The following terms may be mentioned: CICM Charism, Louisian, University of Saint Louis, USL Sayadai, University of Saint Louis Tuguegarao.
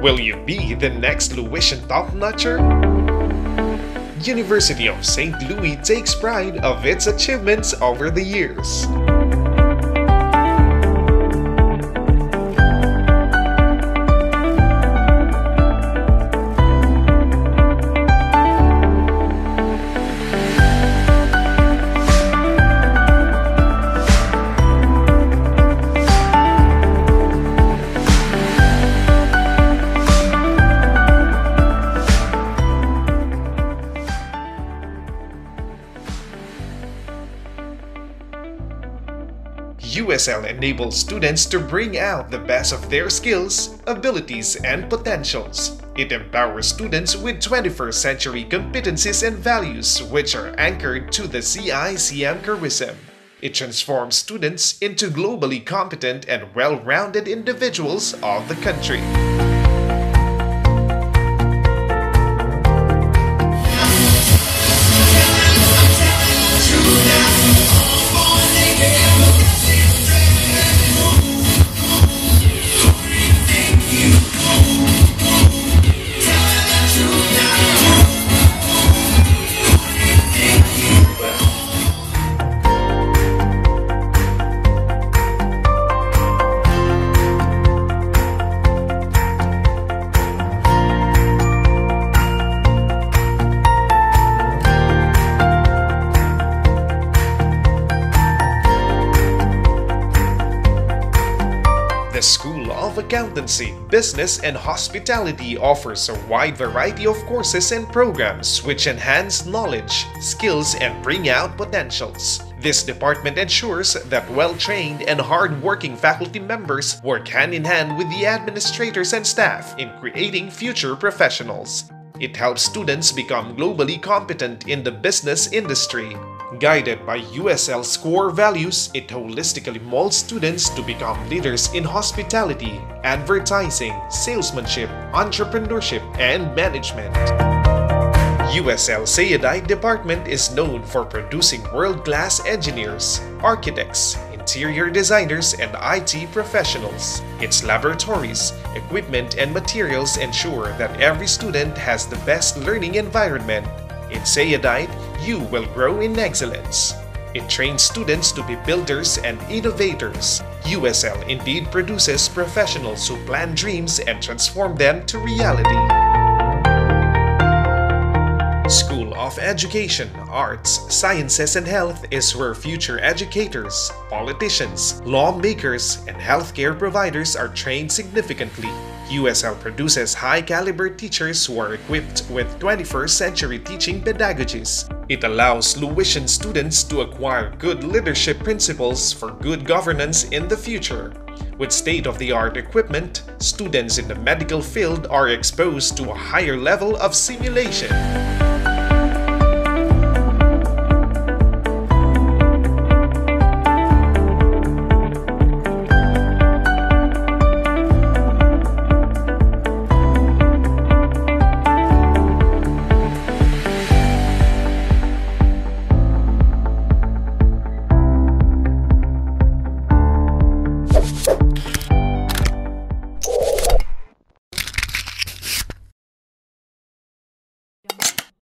Will you be the next Louisian top-notcher? University of Saint Louis takes pride of its achievements over the years. USL enables students to bring out the best of their skills, abilities, and potentials. It empowers students with 21st century competencies and values which are anchored to the CICM Charism. It transforms students into globally competent and well-rounded individuals of the country. The School of Accountancy, Business and Hospitality offers a wide variety of courses and programs which enhance knowledge, skills, and bring out potentials. This department ensures that well-trained and hard-working faculty members work hand-in-hand with the administrators and staff in creating future professionals. It helps students become globally competent in the business industry. Guided by USL's core values, it holistically molds students to become leaders in hospitality, advertising, salesmanship, entrepreneurship, and management. USL Sayadai Department is known for producing world-class engineers, architects, interior designers, and IT professionals. Its laboratories, equipment, and materials ensure that every student has the best learning environment. In Sayadai, you will grow in excellence. It trains students to be builders and innovators. USL indeed produces professionals who plan dreams and transform them to reality. School of Education, Arts, Sciences, and Health is where future educators, politicians, lawmakers, and healthcare providers are trained significantly. USL produces high-caliber teachers who are equipped with 21st-century teaching pedagogies. It allows Louisian students to acquire good leadership principles for good governance in the future. With state-of-the-art equipment, students in the medical field are exposed to a higher level of simulation.